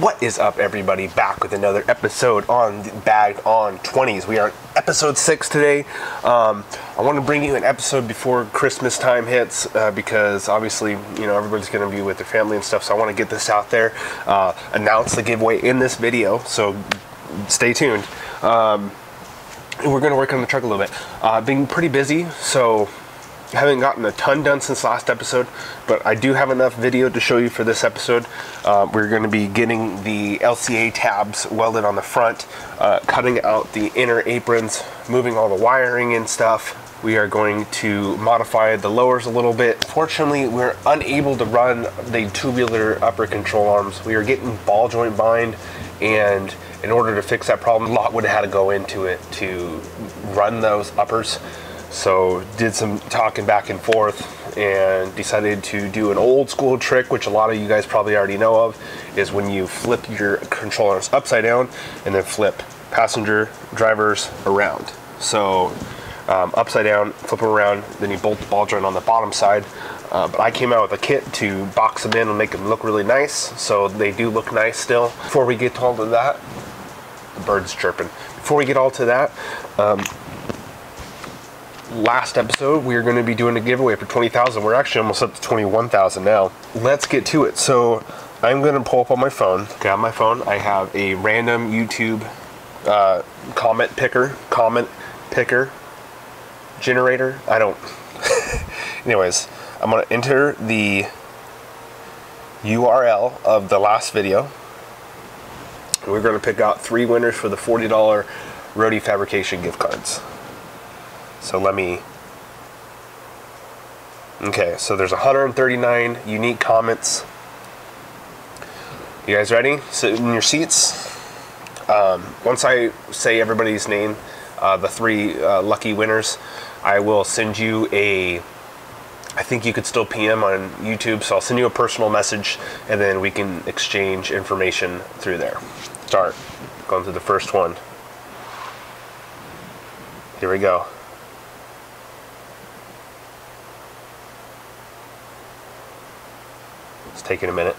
What is up, everybody? Back with another episode on the Bagged On 20s. We are on episode 6 today. I want to bring you an episode before Christmas time hits because obviously, you know, everybody's going to be with their family and stuff, so I want to get this out there, announce the giveaway in this video, so stay tuned. We're going to work on the truck a little bit. Been pretty busy, so I haven't gotten a ton done since last episode, but I do have enough video to show you for this episode. We're going to be getting the LCA tabs welded on the front, cutting out the inner aprons, moving all the wiring and stuff. We are going to modify the lowers a little bit. Fortunately, we're unable to run the tubular upper control arms. We are getting ball joint bind, and in order to fix that problem, a lot would have had to go into it to run those uppers. So did some talking back and forth and decided to do an old school trick, which a lot of you guys probably already know of, is when you flip your control arms upside down and then flip passenger drivers around. So upside down, flip them around, then you bolt the ball joint on the bottom side. But I came out with a kit to box them in and make them look really nice. So they do look nice still. Before we get to all of that, the bird's chirping. Before we get all to that, last episode we are going to be doing a giveaway for 20,000. We're actually almost up to 21,000 now. Let's get to it. So I'm going to pull up on my phone, grab my phone. I have a random YouTube comment picker generator. I don't anyways, I'm going to enter the URL of the last video. We're going to pick out 3 winners for the $40 Rohde Fabrication gift cards. So let me, okay, so there's 139 unique comments. You guys ready? Sit in your seats. Once I say everybody's name, the 3 lucky winners, I will send you a, I think you could still PM on YouTube, so I'll send you a personal message, and then we can exchange information through there. Start, going through the first one. Here we go. It's taking a minute.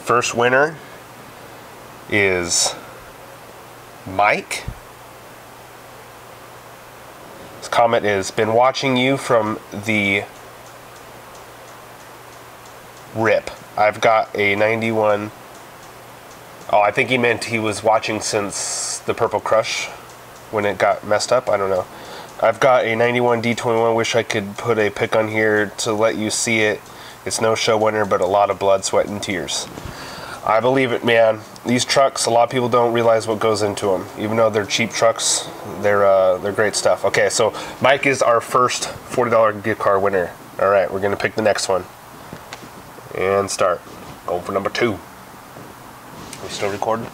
First winner is Mike. His comment is, been watching you from the rip. I've got a 91. Oh, I think he meant he was watching since the Purple Crush when it got messed up. I don't know. I've got a 91 D21, wish I could put a pic on here to let you see it. It's no show winner, but a lot of blood, sweat, and tears. I believe it, man. These trucks, a lot of people don't realize what goes into them. Even though they're cheap trucks, they're great stuff. Okay, so Mike is our first $40 gift card winner. All right, we're gonna pick the next one. And start. Going for number 2. Are we still recording?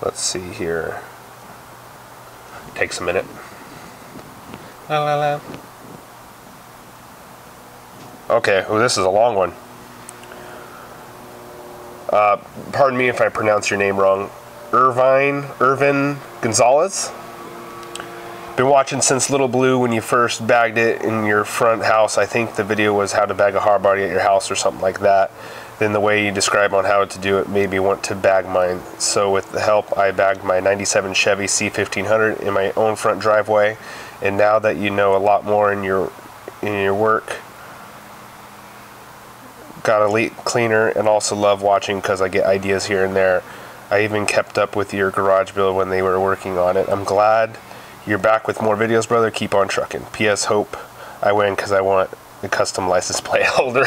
Let's see here. Takes a minute. La la la. Okay, well, this is a long one. Pardon me if I pronounce your name wrong. Irvin Gonzalez. Been watching since Little Blue when you first bagged it in your front house. I think the video was how to bag a hardbody at your house or something like that. Then the way you describe on how to do it made me want to bag mine. So with the help, I bagged my 97 Chevy C1500 in my own front driveway. And now that you know a lot more in your work, got a leak cleaner and also love watching because I get ideas here and there. I even kept up with your garage build when they were working on it. I'm glad you're back with more videos, brother. Keep on trucking. P.S. Hope I win because I want the custom license plate holder.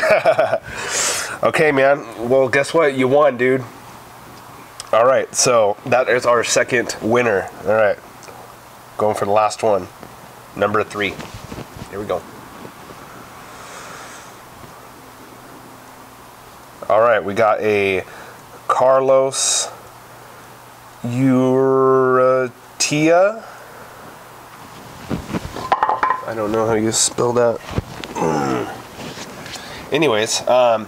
Okay, man. Well, guess what? You won, dude. All right. So that is our second winner. All right. Going for the last one. Number 3. Here we go. All right. We got a Carlos Uratia. I don't know how you spell that. Anyways, I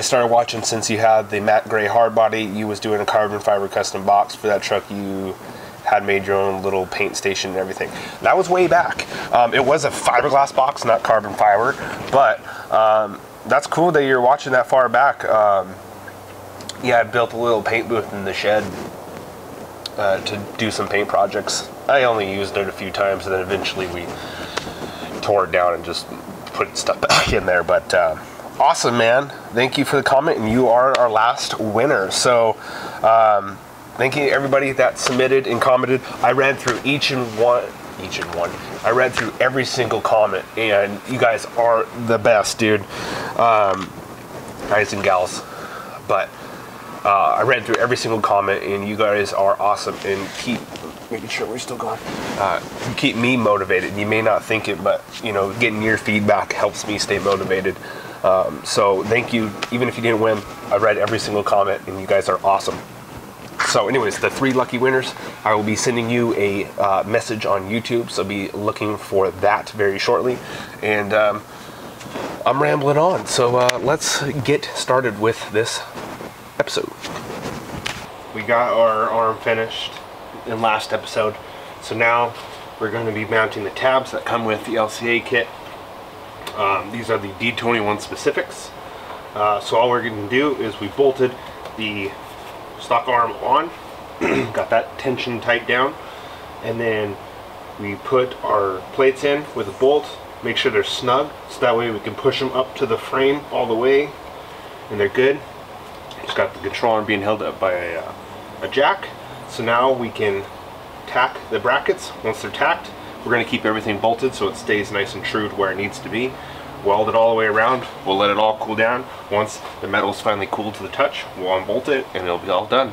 started watching since you had the matte gray hardbody. You was doing a carbon fiber custom box for that truck you had made your own little paint station and everything. That was way back. It was a fiberglass box, not carbon fiber, but that's cool that you're watching that far back. Yeah, I built a little paint booth in the shed to do some paint projects. I only used it a few times, and then eventually we tore it down and just put stuff back in there. But awesome, man. Thank you for the comment, and you are our last winner. So thank you, everybody that submitted and commented. I ran through each and one. I read through every single comment, and you guys are the best, dude. Guys and gals. But I read through every single comment, and you guys are awesome, and keep making sure we're still going. Keep me motivated. You may not think it, but you know, getting your feedback helps me stay motivated. So thank you. Even if you didn't win, I read every single comment, and you guys are awesome. So anyways, the three lucky winners, I will be sending you a message on YouTube, so be looking for that very shortly. And I'm rambling on, so let's get started with this episode. We got our arm finished in last episode, so now we're going to be mounting the tabs that come with the LCA kit. These are the D21 specifics. So all we're going to do is we bolted the stock arm on, got that tension tight down, and then we put our plates in with a bolt, make sure they're snug, so that way we can push them up to the frame all the way, and they're good. Just got the control arm being held up by a jack, so now we can tack the brackets. Once they're tacked, we're going to keep everything bolted so it stays nice and true to where it needs to be. Weld it all the way around. We'll let it all cool down. Once the metal's finally cooled to the touch, we'll unbolt it and it'll be all done.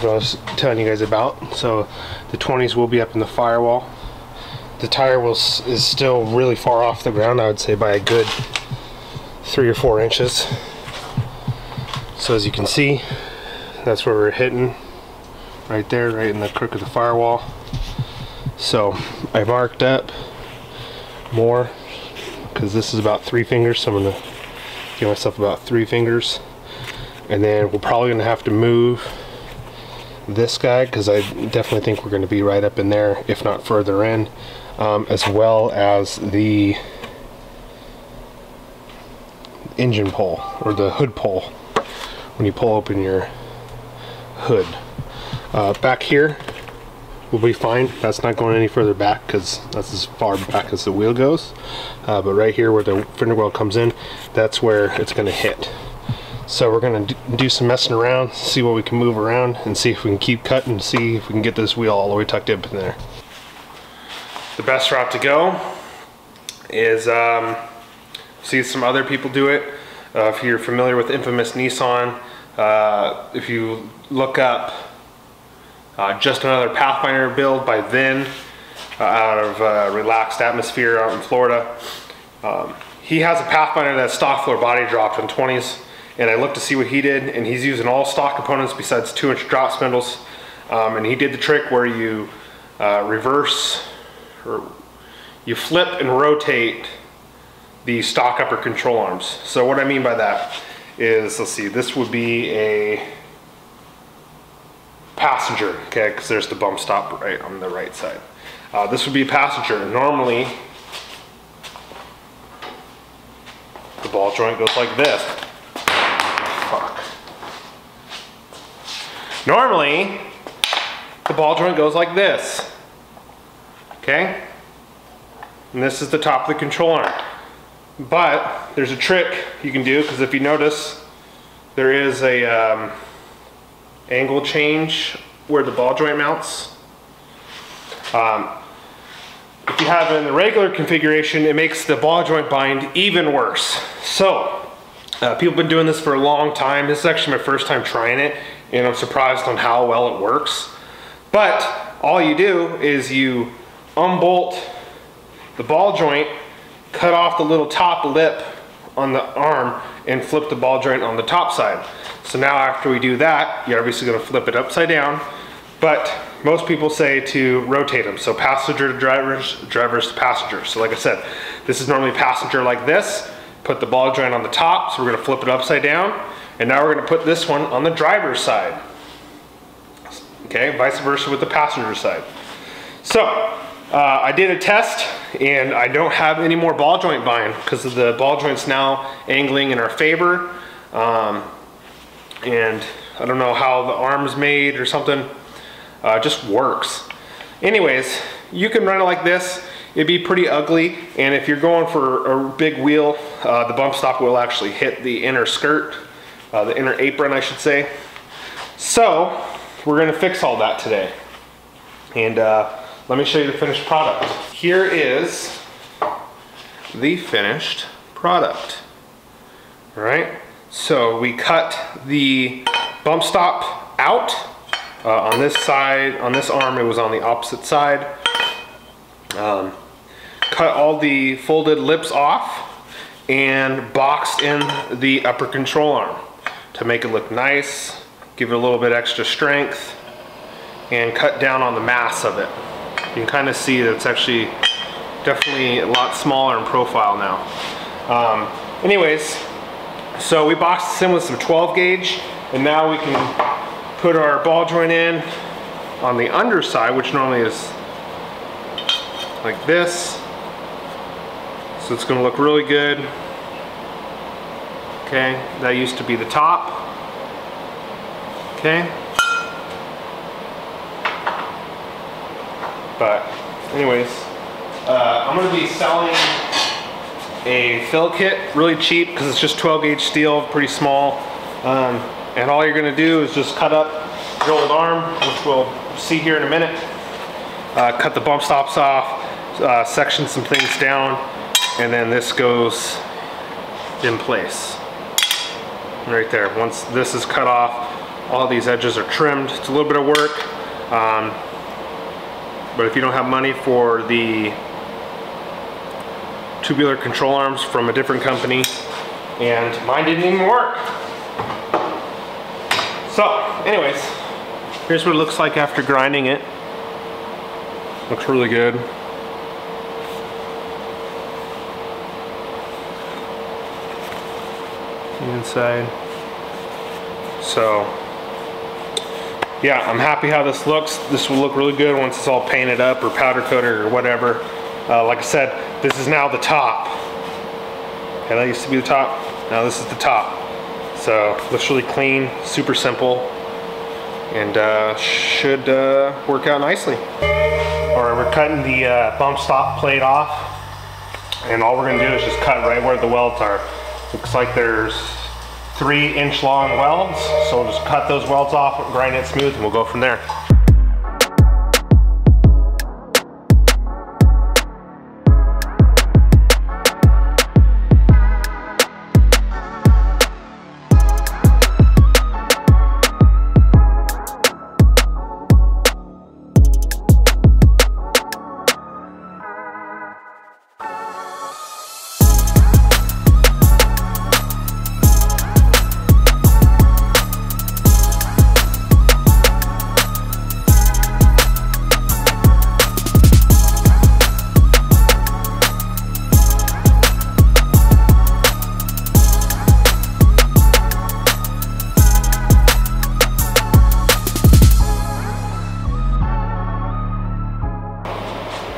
What I was telling you guys about. So the 20s will be up in the firewall. The tire is still really far off the ground, I would say by a good 3 or 4 inches. So as you can see, that's where we're hitting, right there, right in the crook of the firewall. So I marked up more because this is about 3 fingers, so I'm gonna give myself about 3 fingers, and then we're probably gonna have to move this guy, because I definitely think we're going to be right up in there, if not further in, as well as the engine pole, or the hood pole, when you pull open your hood. Back here will be fine. That's not going any further back, because that's as far back as the wheel goes. But right here where the fender well comes in, that's where it's going to hit. So we're going to do some messing around, see what we can move around, and see if we can keep cutting, see if we can get this wheel all the way tucked up in there. The best route to go is see some other people do it. If you're familiar with infamous Nissan, if you look up just another Pathfinder build by Vin out of Relaxed Atmosphere out in Florida. He has a Pathfinder that's stock floor body dropped on 20s. And I looked to see what he did, and he's using all stock components besides 2-inch drop spindles. And he did the trick where you reverse, or you flip and rotate the stock upper control arms. So what I mean by that is, let's see, this would be a passenger, okay, because there's the bump stop right on the right side. This would be a passenger. Normally, the ball joint goes like this. Normally, the ball joint goes like this, okay? And this is the top of the control arm. But there's a trick you can do, because if you notice, there is a angle change where the ball joint mounts. If you have it in the regular configuration, it makes the ball joint bind even worse. So people have been doing this for a long time. This is actually my first time trying it, and I'm surprised on how well it works. But all you do is you unbolt the ball joint, cut off the little top lip on the arm, and flip the ball joint on the top side. So now after we do that, you're obviously going to flip it upside down, but most people say to rotate them. So passenger to drivers, drivers to passengers. So like I said, this is normally passenger like this, put the ball joint on the top, so we're going to flip it upside down, and now we're going to put this one on the driver's side. Okay, vice versa with the passenger side. So I did a test, and I don't have any more ball joint bind because the ball joint's now angling in our favor. And I don't know how the arm's made or something. It just works. Anyways, you can run it like this. It'd be pretty ugly, and if you're going for a big wheel, the bump stock will actually hit the inner skirt, the inner apron, I should say. So we're gonna fix all that today. And let me show you the finished product. Here is the finished product. All right, so we cut the bump stop out on this side. On this arm, it was on the opposite side. Cut all the folded lips off and boxed in the upper control arm to make it look nice, give it a little bit extra strength, and cut down on the mass of it. You can kind of see that it's actually definitely a lot smaller in profile now. Anyways, so we boxed this in with some 12 gauge, and now we can put our ball joint in on the underside, which normally is like this. So it's gonna look really good. Okay, that used to be the top. Okay. But anyways, I'm gonna be selling a fill kit really cheap because it's just 12 gauge steel, pretty small. And all you're gonna do is just cut up your old arm, which we'll see here in a minute. Cut the bump stops off, section some things down, and then this goes in place. Right there, once this is cut off, all these edges are trimmed. It's a little bit of work, but if you don't have money for the tubular control arms from a different company, and mine didn't even work. So, anyways, here's what it looks like after grinding it. Looks really good. Inside. So, yeah, I'm happy how this looks. This will look really good once it's all painted up or powder coated or whatever. Like I said, this is now the top. Okay, that used to be the top. Now this is the top. So, looks really clean, super simple, and should work out nicely. Alright, we're cutting the bump stop plate off, and all we're going to do is just cut right where the welds are. Looks like there's 3-inch long welds, so we'll just cut those welds off, grind it smooth, and we'll go from there.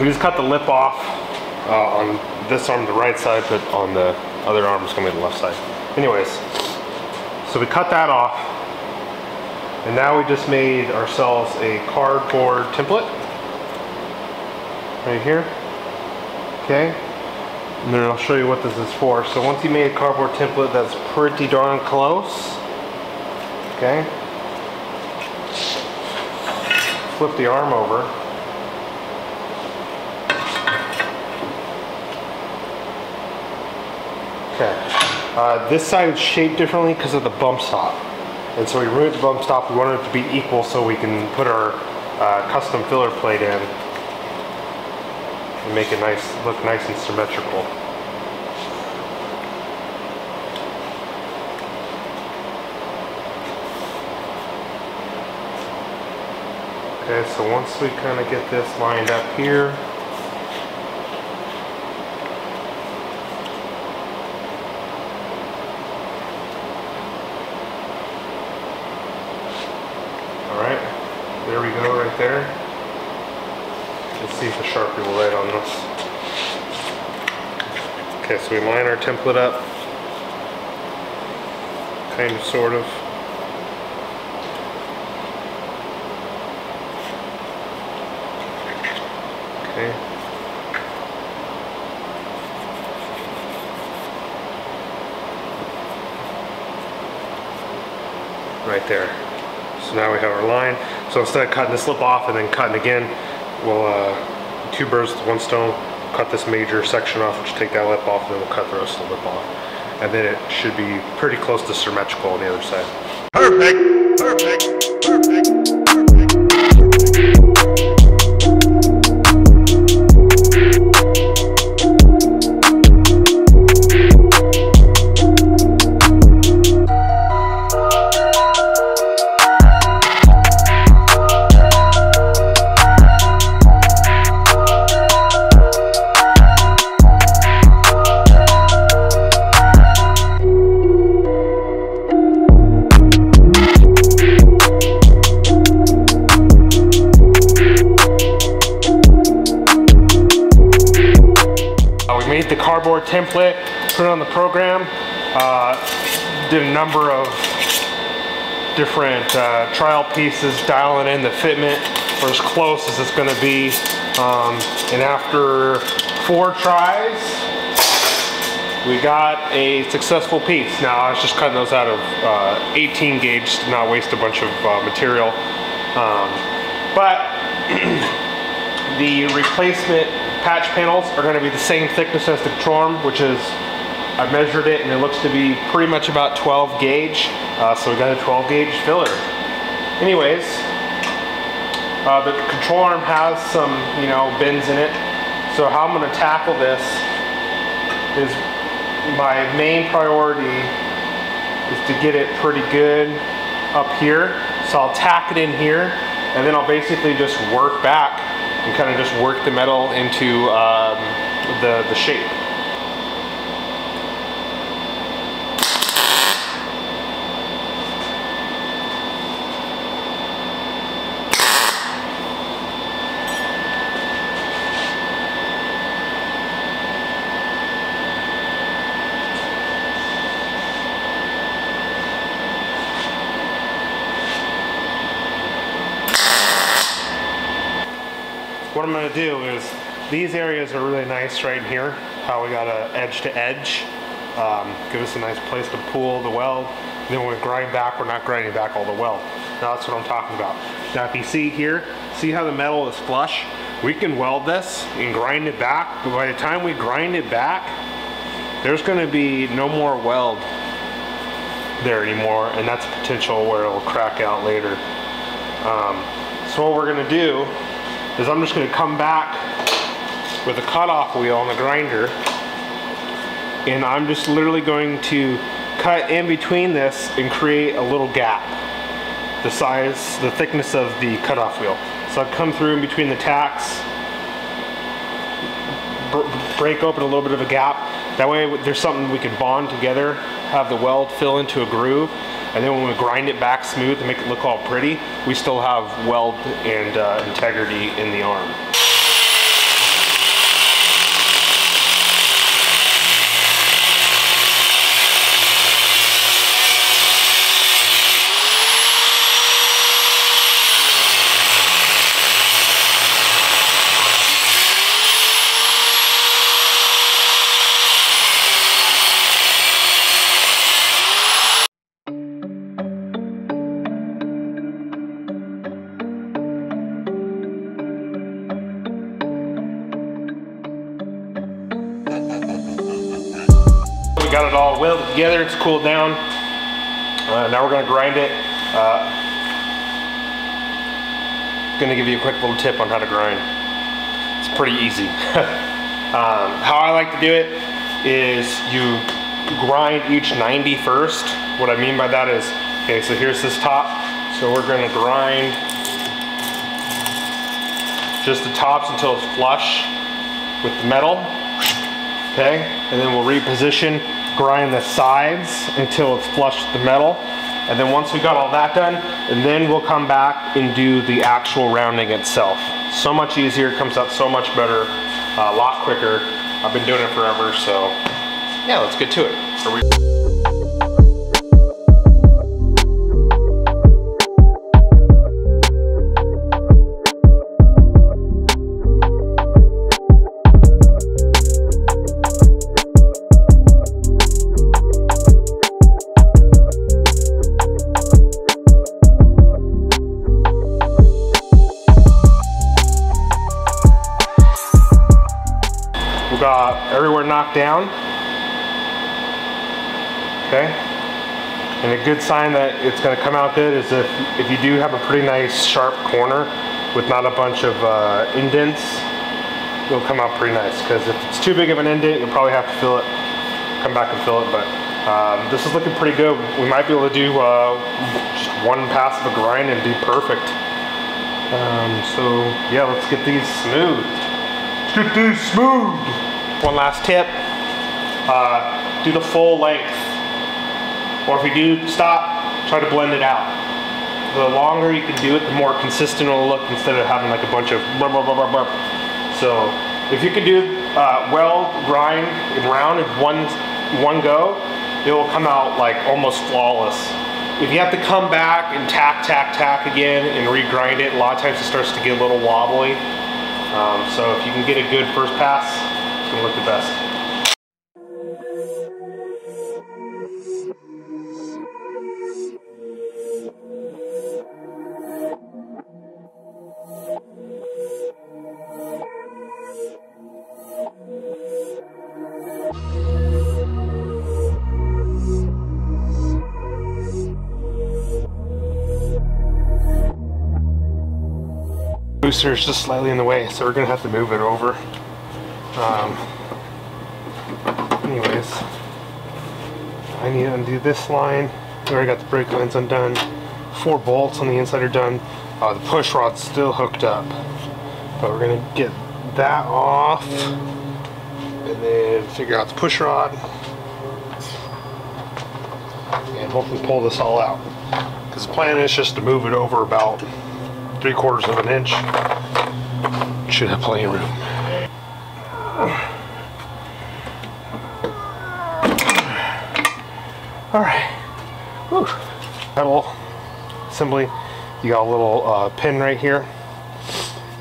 We just cut the lip off on this arm, the right side, but on the other arm, it's gonna be the left side. Anyways, so we cut that off, and now we just made ourselves a cardboard template right here, okay? And then I'll show you what this is for. So once you made a cardboard template that's pretty darn close, okay, flip the arm over. Okay, this side is shaped differently because of the bump stop. And so we removed the bump stop, we wanted it to be equal so we can put our custom filler plate in and make it nice, look nice and symmetrical. Okay, so once we kind of get this lined up here, there we go, right there. Let's see if the Sharpie will light on this. Okay, so we line our template up. Kind of, sort of. Okay. Right there. So now we have our line. So instead of cutting this lip off and then cutting again, we'll two birds with one stone, cut this major section off, just take that lip off, and then we'll cut the rest of the lip off. And then it should be pretty close to symmetrical on the other side. Perfect, perfect, perfect. The cardboard template, put it on the program, did a number of different trial pieces, dialing in the fitment for as close as it's going to be, and after 4 tries we got a successful piece. Now I was just cutting those out of 18 gauge to not waste a bunch of material, but the replacement patch panels are going to be the same thickness as the control arm, which is, I measured it and it looks to be pretty much about 12 gauge, so we got a 12 gauge filler. Anyways, the control arm has some, you know, bends in it, so how I'm going to tackle this is, my main priority is to get it pretty good up here, so I'll tack it in here and then I'll basically just work back and kind of just work the metal into the shape. What I'm going to do is, these areas are really nice right here, how we got a edge to edge, give us a nice place to pull the weld, and then when we grind back, we're not grinding back all the weld. Now that's what I'm talking about. Now if you see here, see how the metal is flush? We can weld this and grind it back, but by the time we grind it back, there's going to be no more weld there anymore, and that's a potential where it'll crack out later. So what we're going to do is I'm just going to come back with a cutoff wheel on the grinder, and I'm just literally going to cut in between this and create a little gap, the size, the thickness of the cutoff wheel. So I've come through in between the tacks, break open a little bit of a gap, that way there's something we can bond together, have the weld fill into a groove, and then when we grind it back smooth and make it look all pretty, we still have weld and integrity in the arm. got it all welded together. It's cooled down. Now we're going to grind it. Going to give you a quick little tip on how to grind. It's pretty easy. How I like to do it is you grind each 90 first. What I mean by that is, okay, so here's this top. So we're going to grind just the tops until it's flush with the metal. Okay, and then we'll reposition, grind the sides until it's flush with the metal. And then once we got all that done, and then we'll come back and do the actual rounding itself. So much easier, comes out so much better, a lot quicker. I've been doing it forever, so yeah, let's get to it. Everywhere knocked down, okay, and a good sign that it's going to come out good is if you do have a pretty nice sharp corner with not a bunch of indents, it'll come out pretty nice, because if it's too big of an indent, you'll probably have to fill it, come back and fill it, but this is looking pretty good. We might be able to do just one pass of a grind and be perfect. So yeah, let's get these smooth. Get these smooth. One last tip, do the full length, or if you do stop, try to blend it out. The longer you can do it, the more consistent it'll look, instead of having like a bunch of blah, blah, blah, blah, blah. So if you can do weld, grind, and round in one go, it will come out like almost flawless. If you have to come back and tack again and re-grind it, a lot of times it starts to get a little wobbly. So if you can get a good first pass, it's gonna look the best. Booster is just slightly in the way, so we're gonna have to move it over. Anyways, I need to undo this line. We already got the brake lines undone. 4 bolts on the inside are done. The push rod's still hooked up, but we're gonna get that off and then figure out the push rod and hopefully pull this all out, because the plan is just to move it over about 3/4 of an inch. Should have plenty of room. All right, whew. Pedal assembly. You got a little pin right here,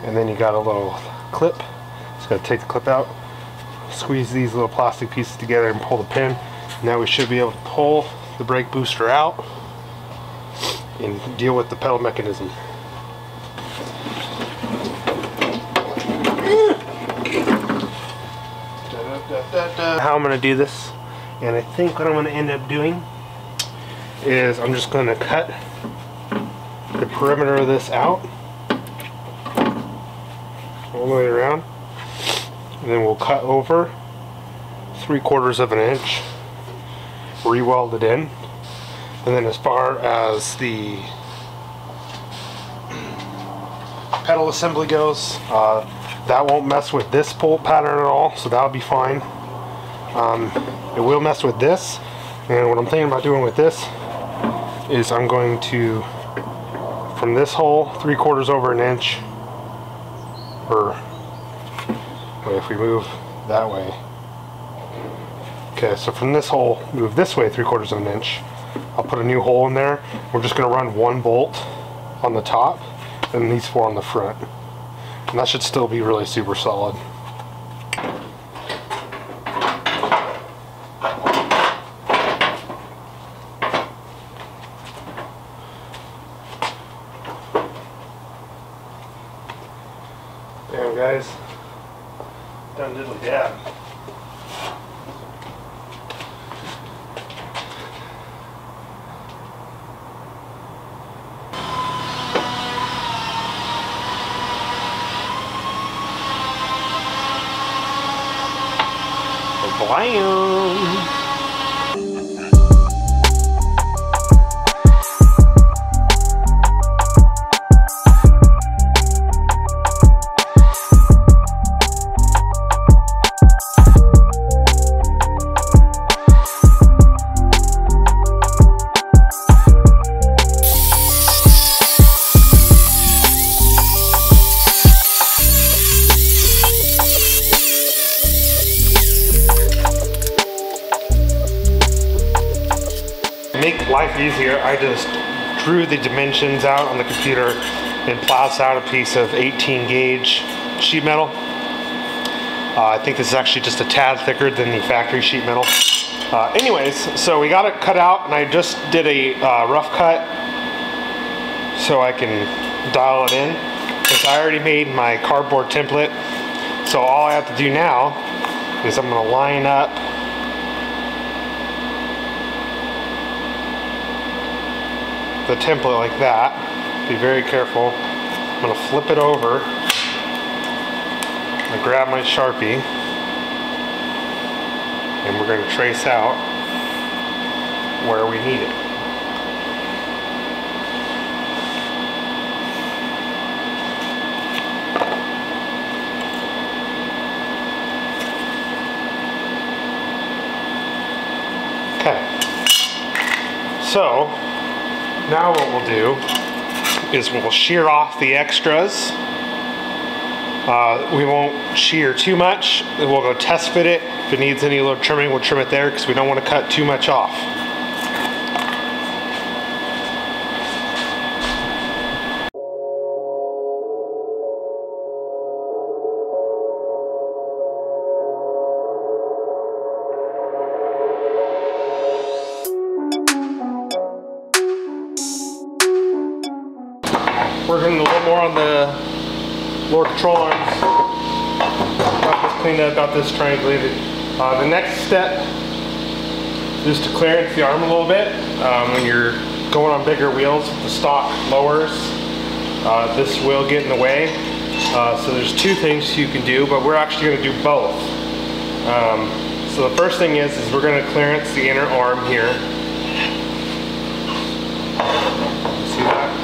and then you got a little clip. Just gotta take the clip out, squeeze these little plastic pieces together and pull the pin. Now we should be able to pull the brake booster out and deal with the pedal mechanism. How I'm going to do this, and I think what I'm going to end up doing is I'm just going to cut the perimeter of this out all the way around, and then we'll cut over 3/4 of an inch, re-weld it in, and then as far as the pedal assembly goes, that won't mess with this bolt pattern at all, so that'll be fine. It will mess with this, and what I'm thinking about doing with this is I'm going to, from this hole, 3/4 over an inch, or if we move that way, okay, so from this hole, move this way 3/4 of an inch, I'll put a new hole in there. We're just going to run 1 bolt on the top and these 4 on the front. And that should still be really super solid. Damn, guys. Done diddly dab. Bam! Life easier, I just drew the dimensions out on the computer and plows out a piece of 18 gauge sheet metal. I think this is actually just a tad thicker than the factory sheet metal. Anyways, so we got it cut out and I just did a rough cut so I can dial it in, because I already made my cardboard template. So all I have to do now is I'm going to line up the template like that. Be very careful. I'm gonna flip it over. I'm gonna grab my Sharpie and we're gonna trace out where we need it. Okay. So now what we'll do is we'll shear off the extras. We won't shear too much. We'll go test fit it. If it needs any little trimming, we'll trim it there because we don't want to cut too much off. Working a little more on the lower control arms. Got this cleaned up, got this triangulated. The next step is to clearance the arm a little bit. When you're going on bigger wheels, the stock lowers. This will get in the way. So there's two things you can do, but we're actually going to do both. So the first thing is we're going to clearance the inner arm here. See that?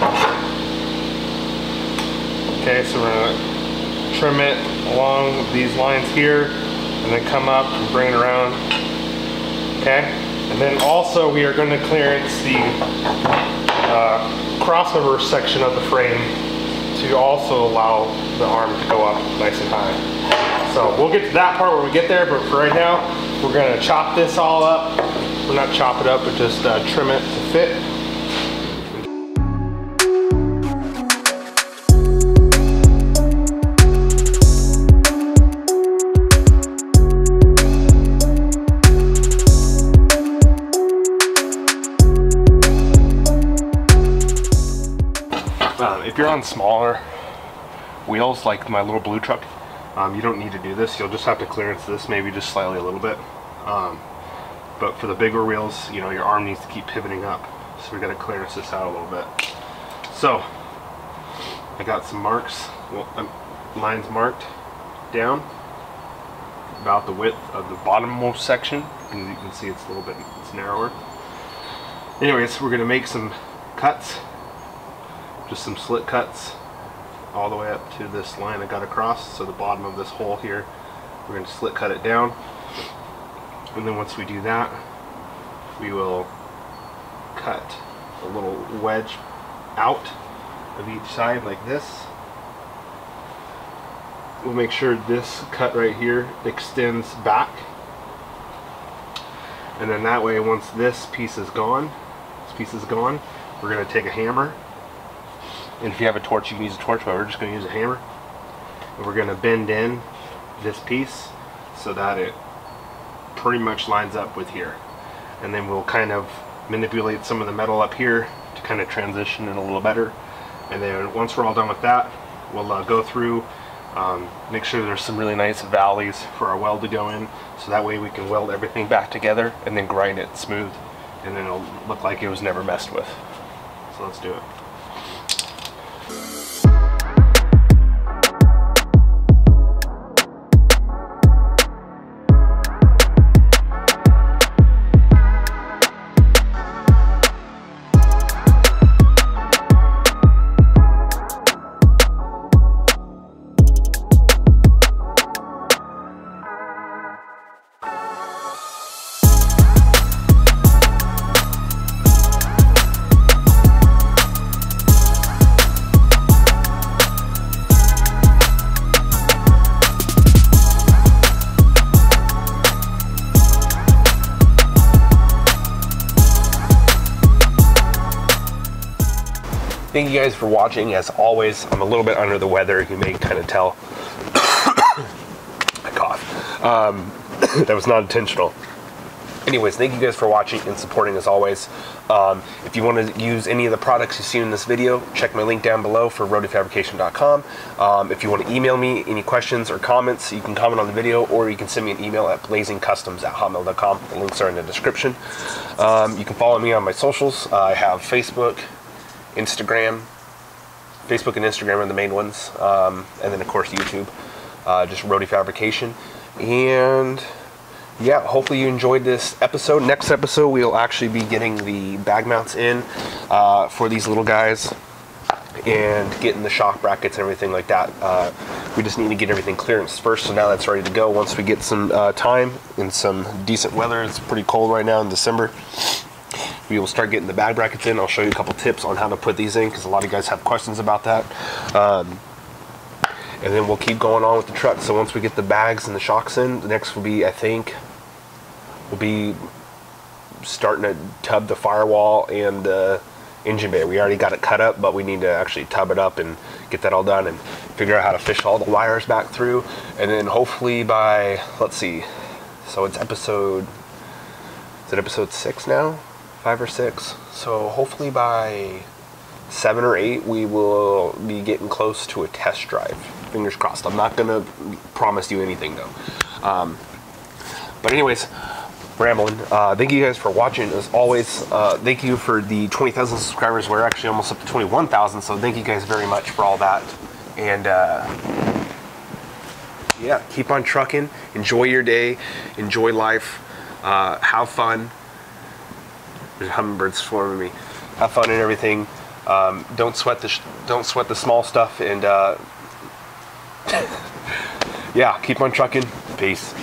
Okay, so we're gonna trim it along these lines here and then come up and bring it around, okay? And then also we are gonna clearance the crossover section of the frame to also allow the arm to go up nice and high. So we'll get to that part when we get there, but for right now, we're gonna chop this all up. We're not chop it up, but just trim it to fit. If you're on smaller wheels like my little blue truck, you don't need to do this. You'll just have to clearance this maybe just slightly a little bit, but for the bigger wheels, you know, your arm needs to keep pivoting up, so we got to clearance this out a little bit. So I got some marks, lines marked down about the width of the bottommost section, and you can see it's a little bit, it's narrower. Anyways, we're gonna make some cuts. Just some slit cuts all the way up to this line I got across. So the bottom of this hole here, we're going to slit cut it down. And then once we do that, we will cut a little wedge out of each side like this. We'll make sure this cut right here extends back. And then that way, once this piece is gone, we're going to take a hammer. And if you have a torch, you can use a torch, but we're just going to use a hammer. And we're going to bend in this piece so that it pretty much lines up with here. And then we'll kind of manipulate some of the metal up here to kind of transition it a little better. And then once we're all done with that, we'll go through, make sure there's some really nice valleys for our weld to go in. So that way we can weld everything back together and then grind it smooth. And then it'll look like it was never messed with. So let's do it. Thank you guys for watching. As always, I'm a little bit under the weather. You may kind of tell. I coughed. That was not intentional. Anyways, thank you guys for watching and supporting as always. If you want to use any of the products you see in this video, check my link down below for rohdefabrication.com. If you want to email me any questions or comments, you can comment on the video, or you can send me an email at blazingcustoms@hotmail.com. The links are in the description. You can follow me on my socials. I have Facebook and Instagram are the main ones, and then of course YouTube, just Rohde Fabrication. And yeah, hopefully you enjoyed this episode. Next episode, we'll actually be getting the bag mounts in for these little guys and getting the shock brackets and everything like that. We just need to get everything clearance first, so now that's ready to go. Once we get some time and some decent weather, it's pretty cold right now in December, we will start getting the bag brackets in. I'll show you a couple tips on how to put these in because a lot of you guys have questions about that. And then we'll keep going on with the truck. So once we get the bags and the shocks in, the next will be, I think, we'll be starting to tub the firewall and the engine bay. We already got it cut up, but we need to actually tub it up and get that all done and figure out how to fish all the wires back through. And then hopefully by, let's see, so it's episode, is it episode 6 now? 5 or 6. So hopefully by 7 or 8, we will be getting close to a test drive. Fingers crossed. I'm not gonna promise you anything though. But anyways, rambling. Thank you guys for watching as always. Thank you for the 20,000 subscribers. We're actually almost up to 21,000, so thank you guys very much for all that. And yeah, keep on trucking. Enjoy your day. Enjoy life. Have fun. There's hummingbirds swarming me. Have fun and everything. Don't sweat the small stuff, and yeah, keep on trucking. Peace.